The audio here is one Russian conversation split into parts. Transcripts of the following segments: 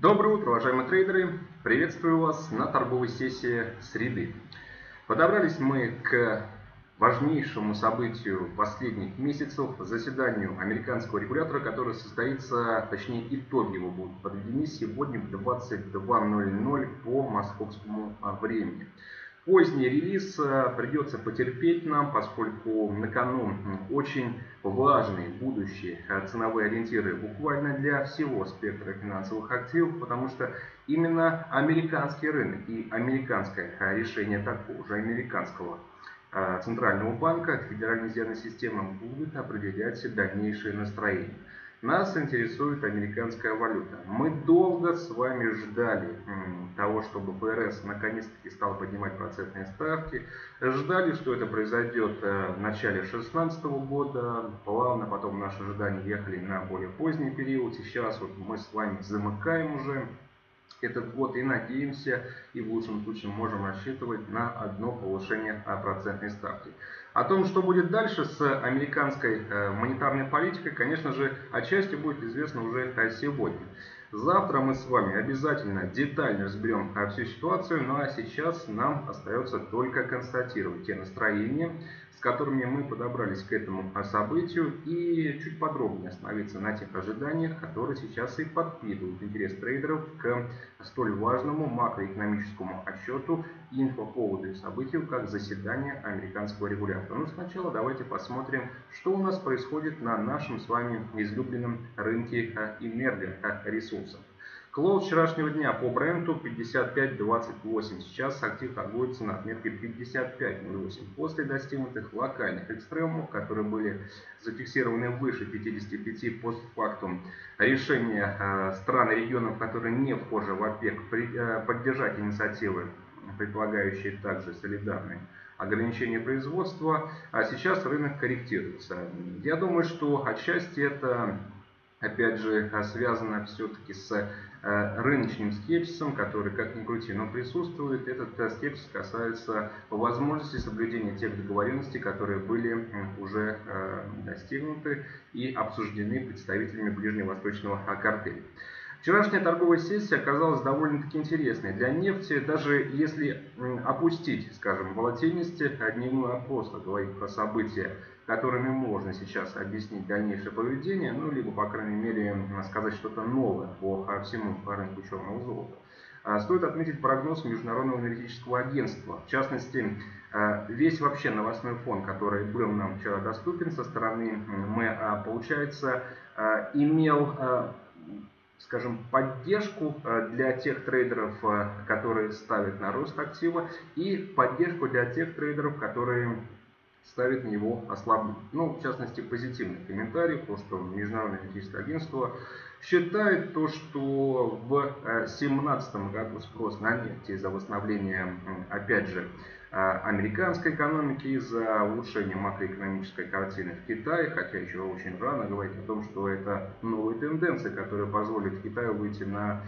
Доброе утро, уважаемые трейдеры! Приветствую вас на торговой сессии среды. Подобрались мы к важнейшему событию последних месяцев, заседанию американского регулятора, которое состоится, точнее итоги его будут подведены сегодня в 22:00 по московскому времени. Поздний релиз придется потерпеть нам, поскольку на кону очень важные будущие ценовые ориентиры буквально для всего спектра финансовых активов, потому что именно американский рынок и американское решение такого же американского центрального банка, Федеральной резервной системы, будет определять дальнейшее настроение. Нас интересует американская валюта. Мы долго с вами ждали того, чтобы ФРС наконец-таки стал поднимать процентные ставки. Ждали, что это произойдет в начале 2016 года. Плавно потом наши ожидания ехали на более поздний период. Сейчас вот мы с вами замыкаем уже этот год и надеемся, и в лучшем случае можем рассчитывать на одно повышение процентной ставки. О том, что будет дальше с американской монетарной политикой, конечно же, отчасти будет известно уже сегодня. Завтра мы с вами обязательно детально разберем всю ситуацию, ну а сейчас нам остается только констатировать те настроения, с которыми мы подобрались к этому событию, и чуть подробнее остановиться на тех ожиданиях, которые сейчас и подпитывают интерес трейдеров к столь важному макроэкономическому отчету, инфоповоду и событию, как заседание американского регулятора. Но сначала давайте посмотрим, что у нас происходит на нашем с вами излюбленном рынке энергоресурсов. Клоуз вчерашнего дня по Бренту 55.28. Сейчас актив торгуется на отметке 55.08. После достигнутых локальных экстремумов, которые были зафиксированы выше 55 постфактум, решение стран и регионов, которые не вхожи в ОПЕК, поддержать инициативы, предполагающие также солидарные ограничения производства, а сейчас рынок корректируется. Я думаю, что отчасти это, опять же, связано все-таки с рыночным скепсисом, который, как ни крути, но присутствует. Этот скепсис касается возможности соблюдения тех договоренностей, которые были уже достигнуты и обсуждены представителями ближневосточного картеля. Вчерашняя торговая сессия оказалась довольно-таки интересной для нефти. Даже если опустить, скажем, волатильность, дневную опору, говорить про события, которыми можно сейчас объяснить дальнейшее поведение, ну, либо, по крайней мере, сказать что-то новое по всему рынку черного золота, стоит отметить прогноз Международного энергетического агентства. В частности, весь вообще новостной фон, который был нам вчера доступен со стороны МЭА, получается, имел, скажем, поддержку для тех трейдеров, которые ставят на рост актива, и поддержку для тех трейдеров, которые ставит на его ослабление. Ну, в частности, позитивный комментарий, то, что Международное энергетическое агентство считает то, что в 2017 году спрос на нефть из-за восстановления, опять же, американской экономики, из-за улучшения макроэкономической картины в Китае, хотя еще очень рано говорить о том, что это новые тенденции, которые позволят Китаю выйти на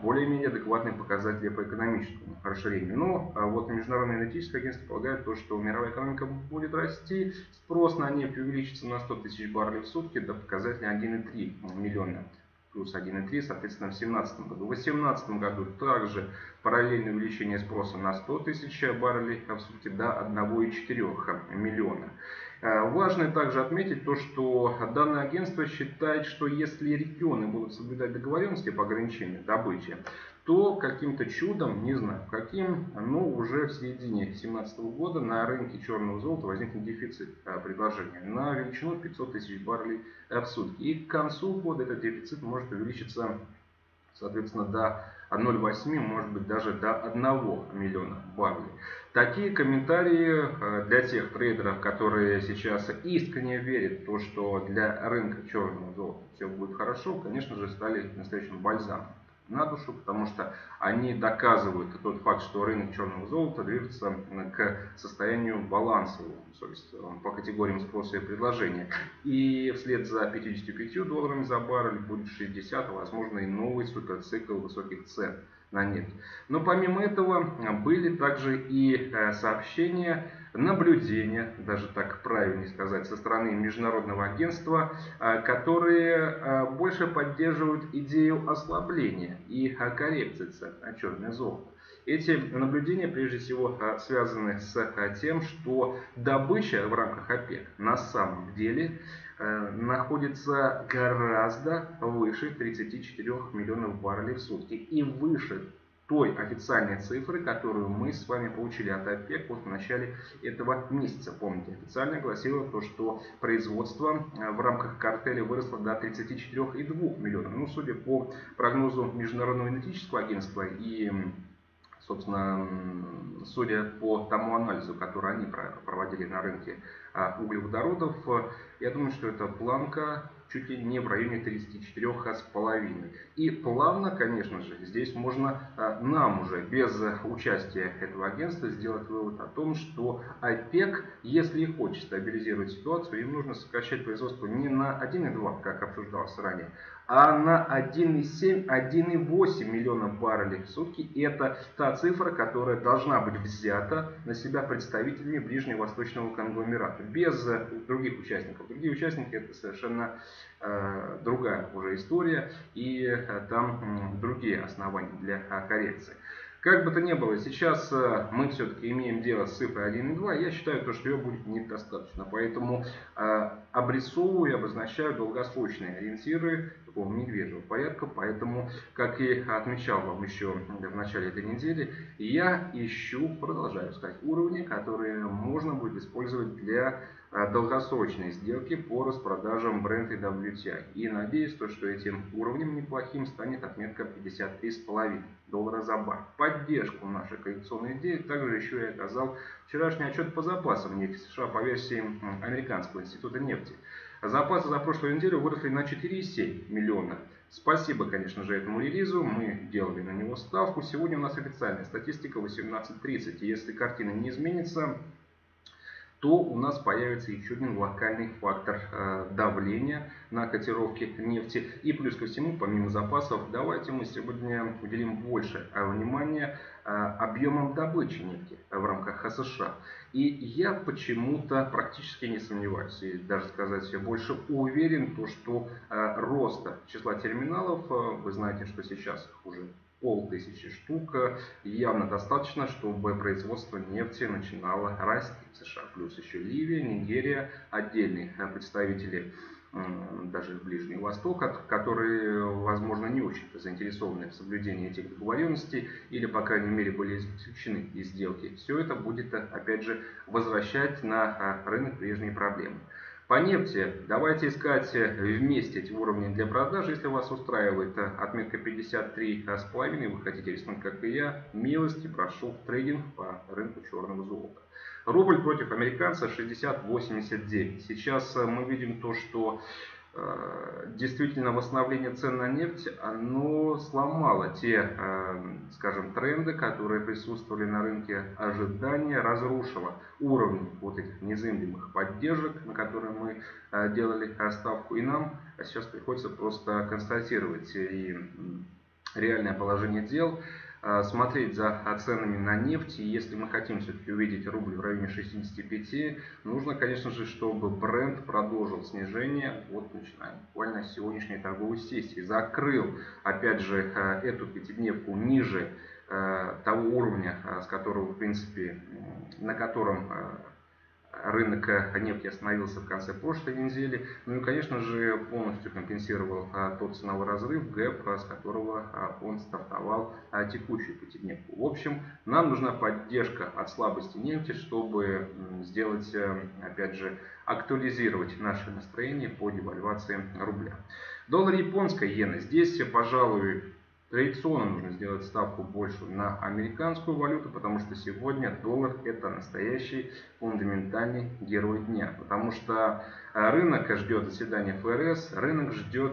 более-менее адекватные показатели по экономическому расширению. Но вот Международное энергетическое агентство полагает то, что мировая экономика будет расти, спрос на нефть увеличится на 100 тысяч баррелей в сутки до показателя 1,3 миллиона. Плюс 1,3, соответственно, в 2017 году. В 2018 году также параллельное увеличение спроса на 100 тысяч баррелей в сутки до 1,4 миллиона. Важно также отметить то, что данное агентство считает, что если регионы будут соблюдать договоренности по ограничению добычи, то каким-то чудом, не знаю каким, но уже в середине 2017 года на рынке черного золота возникнет дефицит предложения на величину 500 тысяч баррелей в сутки. И к концу года этот дефицит может увеличиться, соответственно, до 0,8, может быть, даже до 1 миллиона баррелей. Такие комментарии для тех трейдеров, которые сейчас искренне верят в то, что для рынка черного золота все будет хорошо, конечно же, стали настоящим бальзамом на душу, потому что они доказывают тот факт, что рынок черного золота движется к состоянию баланса по категориям спроса и предложения. И вслед за $55 за баррель будет 60, возможно, и новый суперцикл высоких цен на нефть. Но помимо этого были также и сообщения наблюдения, даже так правильнее сказать, со стороны Международного агентства, которые больше поддерживают идею ослабления и коррекции цен на черное золото. Эти наблюдения прежде всего связаны с тем, что добыча в рамках ОПЕК на самом деле находится гораздо выше 34 миллионов баррелей в сутки и выше той официальной цифры, которую мы с вами получили от ОПЕК вот в начале этого месяца. Помните, официально гласило то, что производство в рамках картеля выросло до 34,2 миллионов. Ну, судя по прогнозу Международного энергетического агентства и, собственно, судя по тому анализу, который они проводили на рынке углеводородов, я думаю, что эта планка чуть ли не в районе 34,5. И плавно, конечно же, здесь можно нам уже без участия этого агентства сделать вывод о том, что ОПЕК, если и хочет стабилизировать ситуацию, им нужно сокращать производство не на 1,2, как обсуждалось ранее, а на 1,7-1,8 миллиона баррелей в сутки. И это та цифра, которая должна быть взята на себя представителями ближневосточного конгломерата. Без других участников. Другие участники — это совершенно другая уже история, и там другие основания для коррекции. Как бы то ни было, сейчас мы все-таки имеем дело с цифрой 1,2. Я считаю, то, что ее будет недостаточно. Поэтому обрисовываю и обозначаю долгосрочные ориентиры такого медвежьего порядка. Поэтому, как и отмечал вам еще в начале этой недели, я ищу, продолжаю искать уровни, которые можно будет использовать для долгосрочные сделки по распродажам Brent и WTI. И надеюсь, что этим уровнем неплохим станет отметка $53,5 за баррель. Поддержку нашей коррекционной идеи также еще и оказал вчерашний отчет по запасам нефти США по версии Американского института нефти. Запасы за прошлую неделю выросли на 4,7 миллиона. Спасибо, конечно же, этому релизу. Мы делали на него ставку. Сегодня у нас официальная статистика 18:30. Если картина не изменится, то у нас появится еще один локальный фактор давления на котировки нефти. И плюс ко всему, помимо запасов, давайте мы сегодня уделим больше внимания объемам добычи нефти в рамках США. И я почему-то практически не сомневаюсь, и даже сказать все больше уверен, то, что роста числа терминалов, вы знаете, что сейчас уже 500 штук, явно достаточно, чтобы производство нефти начинало расти в США. Плюс еще Ливия, Нигерия, отдельные представители даже Ближнего Востока, которые, возможно, не очень-то заинтересованы в соблюдении этих договоренностей или, по крайней мере, были исключены из сделки. Все это будет, опять же, возвращать на рынок прежние проблемы. По нефти давайте искать вместе эти уровни для продаж. Если вас устраивает отметка 53,5, вы хотите рискнуть, как и я, милости прошу в трейдинг по рынку черного золота. Рубль против американца 60,89. Сейчас мы видим то, что действительно восстановление цен на нефть, оно сломало те, скажем, тренды, которые присутствовали на рынке ожидания, разрушило уровень вот этих незыблемых поддержек, на которые мы делали ставку, и нам сейчас приходится просто констатировать и реальное положение дел, смотреть за ценами на нефть. И если мы хотим все-таки увидеть рубль в районе 65, нужно, конечно же, чтобы Brent продолжил снижение, вот начинаем буквально с сегодняшней торговой сессии, закрыл, опять же, эту пятидневку ниже того уровня, с которого, в принципе, на котором рынок нефти остановился в конце прошлой недели. Ну и, конечно же, полностью компенсировал тот ценовой разрыв, гэп, с которого он стартовал текущую пятидневку. В общем, нам нужна поддержка от слабости нефти, чтобы сделать, опять же, актуализировать наше настроение по девальвации рубля. Доллар японской иены. Здесь, пожалуй, традиционно нужно сделать ставку больше на американскую валюту, потому что сегодня доллар — это настоящий фундаментальный герой дня. Потому что рынок ждет заседания ФРС, рынок ждет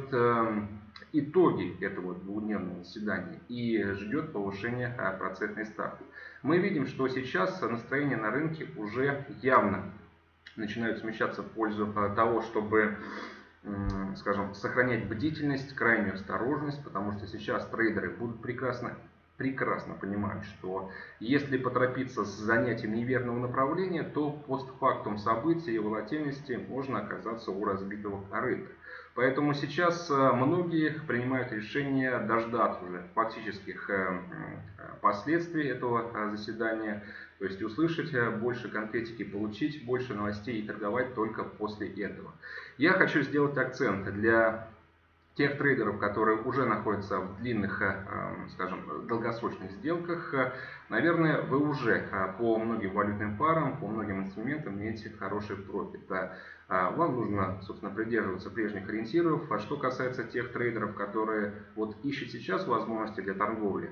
итоги этого двухдневного заседания и ждет повышения процентной ставки. Мы видим, что сейчас настроение на рынке уже явно начинает смещаться в пользу того, чтобы, скажем, сохранять бдительность, крайнюю осторожность, потому что сейчас трейдеры будут прекрасно прекрасно понимают, что если поторопиться с занятием неверного направления, то постфактум событий и волатильности можно оказаться у разбитого корыта. Поэтому сейчас многие принимают решение дождаться уже фактических последствий этого заседания, то есть услышать больше конкретики, получить больше новостей и торговать только после этого. Я хочу сделать акцент для тех трейдеров, которые уже находятся в длинных, скажем, долгосрочных сделках. Наверное, вы уже по многим валютным парам, по многим инструментам имеете хороший профит. Вам нужно, собственно, придерживаться прежних ориентиров. А что касается тех трейдеров, которые вот ищут сейчас возможности для торговли,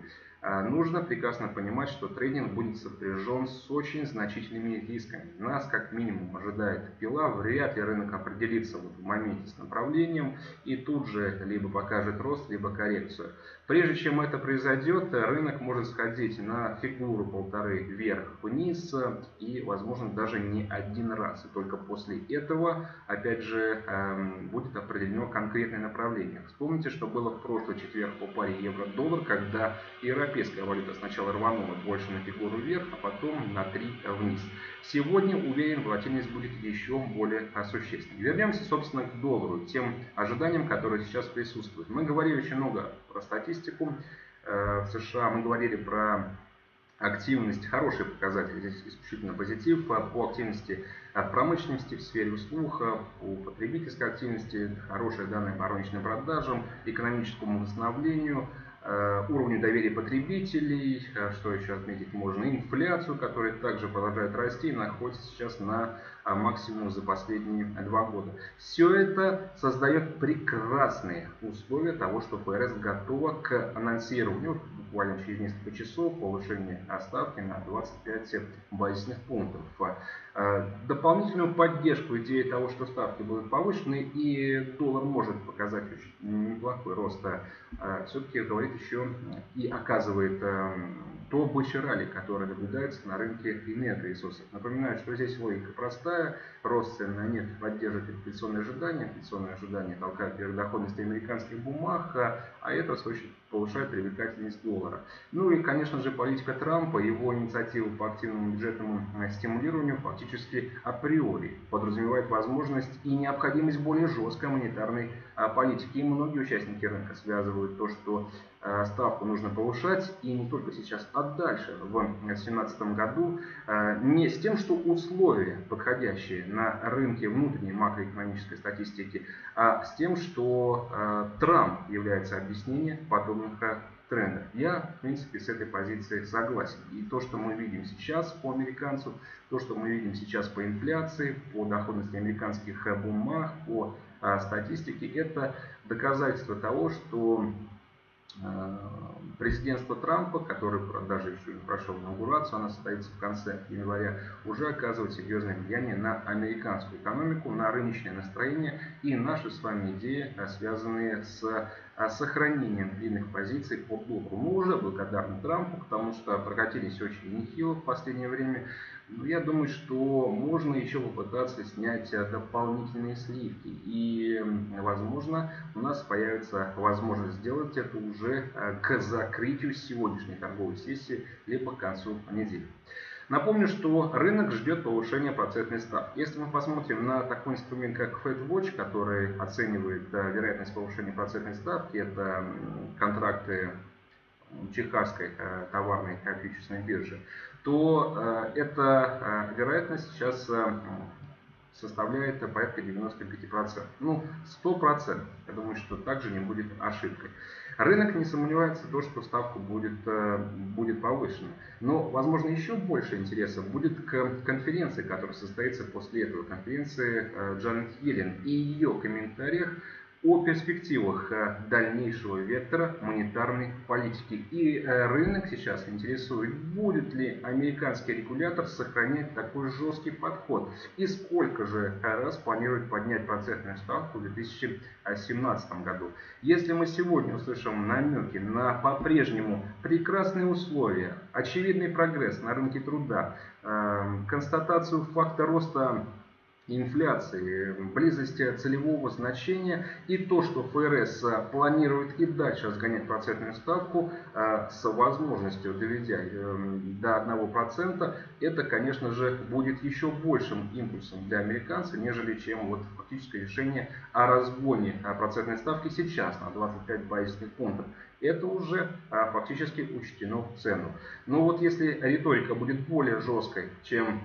нужно прекрасно понимать, что трейдинг будет сопряжен с очень значительными рисками. Нас как минимум ожидает пила, вряд ли рынок определится вот в моменте с направлением и тут же либо покажет рост, либо коррекцию. Прежде чем это произойдет, рынок может сходить на фигуру полторы вверх-вниз и, возможно, даже не один раз. И только после этого, опять же, будет определено конкретное направление. Вспомните, что было в прошлый четверг по паре евро-доллар, когда европейская валюта сначала рванула больше на фигуру вверх, а потом на 3 вниз. Сегодня, уверен, волатильность будет еще более существенной. Вернемся, собственно, к доллару, тем ожиданиям, которые сейчас присутствуют. Мы говорили очень много про статистику в США, мы говорили про активность, хороший показатель, здесь исключительно позитив, по активности промышленности в сфере услуг, по потребительской активности, хорошие данные по розничным продажам, экономическому восстановлению, уровню доверия потребителей, что еще отметить можно, инфляцию, которая также продолжает расти и находится сейчас на максимум за последние 2 года. Все это создает прекрасные условия того, что ФРС готова к анонсированию буквально через несколько часов повышения ставки на 25 базисных пунктов. Дополнительную поддержку идеи того, что ставки будут повышены и доллар может показать очень неплохой рост, все-таки говорит еще и оказывает то бычье ралли, которое наблюдается на рынке энергоресурсов. Напоминаю, что здесь логика простая. Рост цен на нефть поддерживает инфляционные ожидания. Инфляционные ожидания толкают вверх доходности американских бумаг, а это, в свою очередь, повышает привлекательность доллара. Ну и, конечно же, политика Трампа, его инициатива по активному бюджетному стимулированию фактически априори подразумевает возможность и необходимость более жесткой монетарной политики. И многие участники рынка связывают то, что ставку нужно повышать, и не только сейчас, а дальше, в 2017 году, не с тем, что условия, подходящие на рынке внутренней макроэкономической статистики, а с тем, что Трамп является объяснением подобных трендов. Я, в принципе, с этой позиции согласен. И то, что мы видим сейчас по американцу, то, что мы видим сейчас по инфляции, по доходности американских бумаг, по статистике, это доказательство того, что президентство Трампа, который даже еще не прошел инаугурацию, она состоится в конце января, уже оказывает серьезное влияние на американскую экономику, на рыночное настроение и наши с вами идеи, связанные с сохранением длинных позиций по доллару. Мы уже благодарны Трампу, потому что прокатились очень нехило в последнее время. Но я думаю, что можно еще попытаться снять дополнительные сливки. И, возможно, у нас появится возможность сделать это уже к закрытию сегодняшней торговой сессии, либо к концу недели. Напомню, что рынок ждет повышения процентной ставки. Если мы посмотрим на такой инструмент, как FedWatch, который оценивает вероятность повышения процентной ставки, это контракты Чикагской товарной и оптической биржи, то эта вероятность сейчас составляет порядка 95%. Ну, 100%. Я думаю, что также не будет ошибкой. Рынок не сомневается в том, что ставка будет повышена. Но, возможно, еще больше интереса будет к конференции, которая состоится после этого. Конференции Джанет Йеллен и ее комментариях о перспективах дальнейшего вектора монетарной политики. И рынок сейчас интересует, будет ли американский регулятор сохранять такой жесткий подход и сколько же раз планирует поднять процентную ставку в 2017 году. Если мы сегодня услышим намеки на по-прежнему прекрасные условия, очевидный прогресс на рынке труда, констатацию факта роста инфляции, близости целевого значения, и то, что ФРС планирует и дальше разгонять процентную ставку с возможностью доведя до 1%, это, конечно же, будет еще большим импульсом для американцев, нежели чем вот фактическое решение о разгоне процентной ставки сейчас на 25 базисных пунктов. Это уже фактически учтено в цену. Но вот если риторика будет более жесткой, чем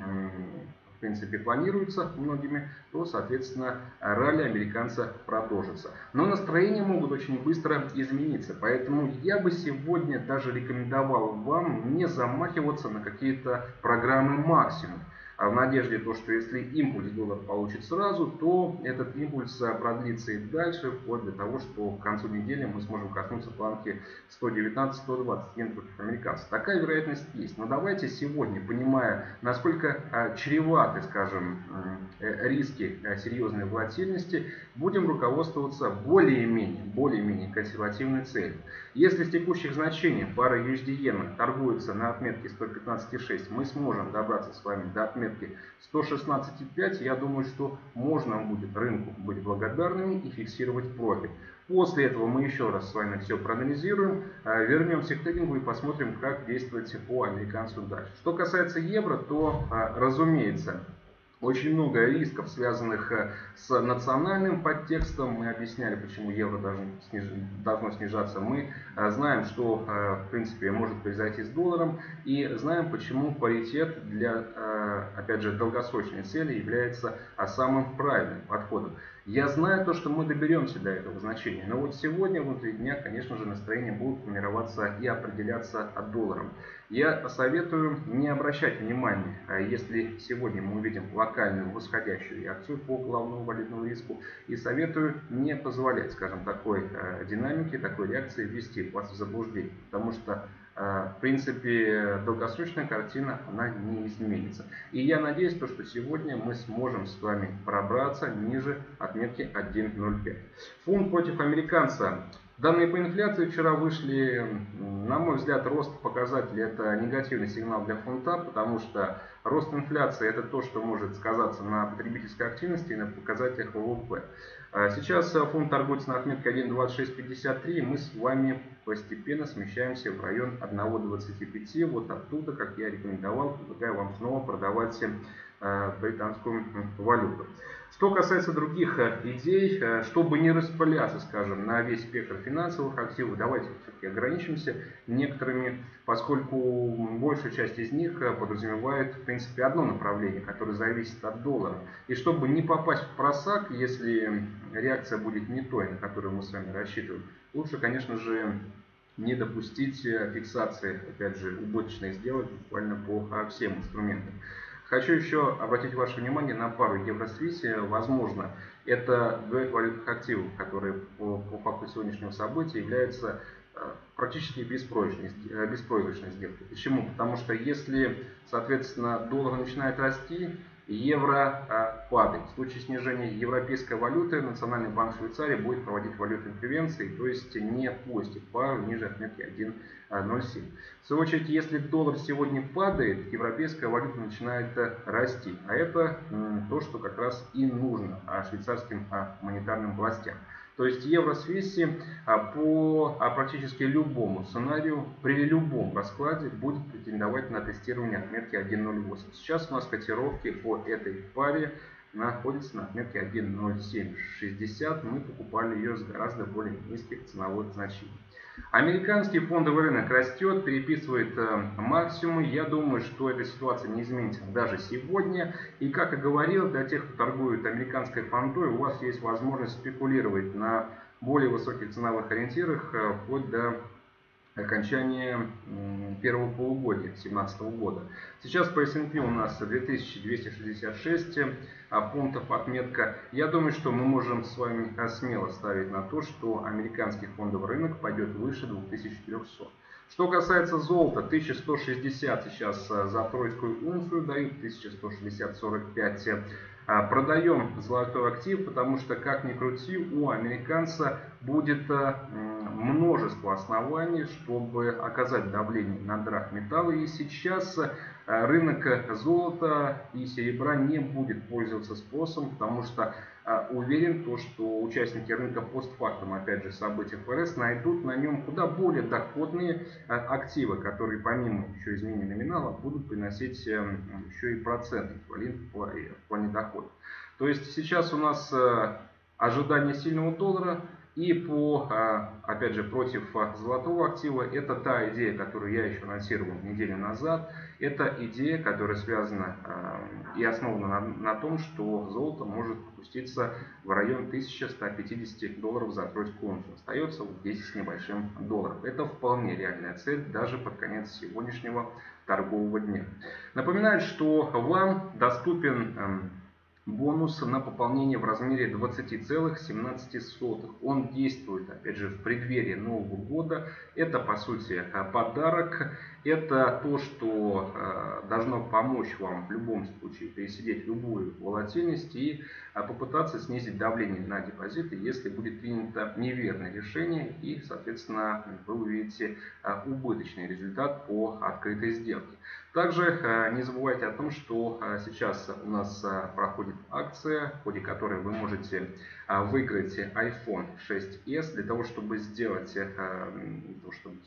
в принципе планируется многими, то, соответственно, ралли американца продолжится. Но настроения могут очень быстро измениться, поэтому я бы сегодня даже рекомендовал вам не замахиваться на какие-то программы максимум, в надежде, что если импульс доллар получит сразу, то этот импульс продлится и дальше, вплоть до того, что к концу недели мы сможем коснуться планки 119-120 иен против американцев. Такая вероятность есть. Но давайте сегодня, понимая, насколько чреваты, скажем, риски серьезной волатильности, будем руководствоваться более-менее консервативной целью. Если с текущих значений пара USD-иена торгуется на отметке 115,6, мы сможем добраться с вами до отметки 116,5, я думаю, что можно будет рынку быть благодарными и фиксировать профит. После этого мы еще раз с вами все проанализируем, вернемся к трейдингу и посмотрим, как действовать по американцу дальше. Что касается евро, то, разумеется, очень много рисков, связанных с национальным подтекстом. Мы объясняли, почему евро должно снижаться. Мы знаем, что, в принципе, может произойти с долларом. И знаем, почему паритет для, опять же, долгосрочной цели является самым правильным подходом. Я знаю то, что мы доберемся до этого значения. Но вот сегодня, внутри дня, конечно же, настроения будут формироваться и определяться от доллара. Я советую не обращать внимания, если сегодня мы увидим локальную восходящую реакцию по главному валютному риску, и советую не позволять, скажем, такой динамике, такой реакции ввести вас в заблуждение, потому что, в принципе, долгосрочная картина, она не изменится. И я надеюсь, что сегодня мы сможем с вами пробраться ниже отметки 1.05. Фунт против американца. Данные по инфляции вчера вышли, на мой взгляд, рост показателей — это негативный сигнал для фунта, потому что рост инфляции — это то, что может сказаться на потребительской активности и на показателях ВВП. Сейчас фунт торгуется на отметке 1.2653, и мы с вами постепенно смещаемся в район 1.25, вот оттуда, как я рекомендовал, предлагаю вам снова продавать британскую валюту. Что касается других идей, чтобы не распыляться, скажем, на весь спектр финансовых активов, давайте все-таки ограничимся некоторыми, поскольку большая часть из них подразумевает, в принципе, одно направление, которое зависит от доллара. И чтобы не попасть в просак, если реакция будет не той, на которую мы с вами рассчитываем, лучше, конечно же, не допустить фиксации, опять же, убыточных сделок буквально по всем инструментам. Хочу еще обратить ваше внимание на пару евро-свис. Возможно, это две валютных активов, которые по факту сегодняшнего события являются практически беспроигрышной сделкой. Почему? Потому что если, соответственно, доллар начинает расти, евро падает. В случае снижения европейской валюты Национальный банк Швейцарии будет проводить валютные интервенции, то есть не пустит пару ниже отметки 1.07. В свою очередь, если доллар сегодня падает, европейская валюта начинает расти. А это то, что как раз и нужно швейцарским монетарным властям. То есть евро-свиси по практически любому сценарию, при любом раскладе, будет претендовать на тестирование отметки 1.08. Сейчас у нас котировки по этой паре находятся на отметке 1.0760. Мы покупали ее с гораздо более низких ценовых значений. Американский фондовый рынок растет, переписывает максимумы. Я думаю, что эта ситуация не изменится даже сегодня. И, как и говорил, для тех, кто торгует американской фондой, у вас есть возможность спекулировать на более высоких ценовых ориентирах вплоть до окончания первого полугодия 2017 года. Сейчас по S&P у нас 2266 пунктов отметка. Я думаю, что мы можем с вами смело ставить на то, что американский фондовый рынок пойдет выше 2300. Что касается золота, 1160 сейчас за тройскую унцию дают, 1160,45 Продаем золотой актив, потому что, как ни крути, у американца будет множество оснований, чтобы оказать давление на драгметаллы. И сейчас рынок золота и серебра не будет пользоваться спросом, потому что уверен, что участники рынка постфактум, опять же, событий ФРС, найдут на нем куда более доходные активы, которые помимо еще изменения номинала будут приносить еще и проценты в плане дохода. То есть сейчас у нас ожидание сильного доллара. И опять же, против золотого актива, это та идея, которую я еще анонсировал неделю назад. Это идея, которая связана и основана на том, что золото может опуститься в район 1150 долларов за тройку унцию. Остается 10 с небольшим долларов. Это вполне реальная цель даже под конец сегодняшнего торгового дня. Напоминаю, что вам доступен бонус на пополнение в размере 20,17. Он действует, опять же, в преддверии Нового года. Это, по сути, подарок. Это то, что должно помочь вам в любом случае пересидеть любую волатильность и попытаться снизить давление на депозиты, если будет принято неверное решение и, соответственно, вы увидите убыточный результат по открытой сделке. Также не забывайте о том, что сейчас у нас проходит акция, в ходе которой вы можете выиграть iPhone 6s для того, чтобы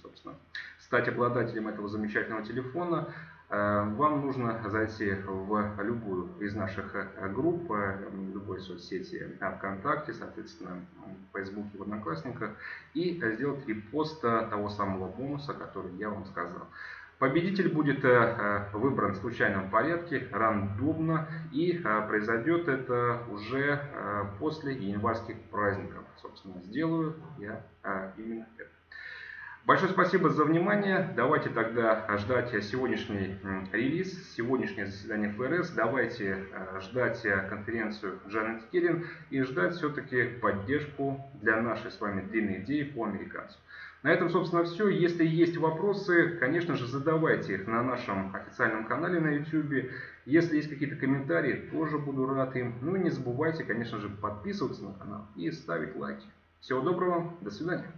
собственно, стать обладателем этого замечательного телефона. Вам нужно зайти в любую из наших групп, в любой соцсети ВКонтакте, соответственно, в Фейсбуке, в Одноклассниках, и сделать репост того самого бонуса, который я вам сказал. Победитель будет выбран в случайном порядке, рандомно, и произойдет это уже после январских праздников. Собственно, сделаю я именно это. Большое спасибо за внимание. Давайте тогда ждать сегодняшний релиз, сегодняшнее заседание ФРС. Давайте ждать конференцию Джанет Йеллен и ждать все-таки поддержку для нашей с вами длинной идеи по американцу. На этом, собственно, все. Если есть вопросы, конечно же, задавайте их на нашем официальном канале на YouTube. Если есть какие-то комментарии, тоже буду рад им. Ну и не забывайте, конечно же, подписываться на канал и ставить лайки. Всего доброго. До свидания.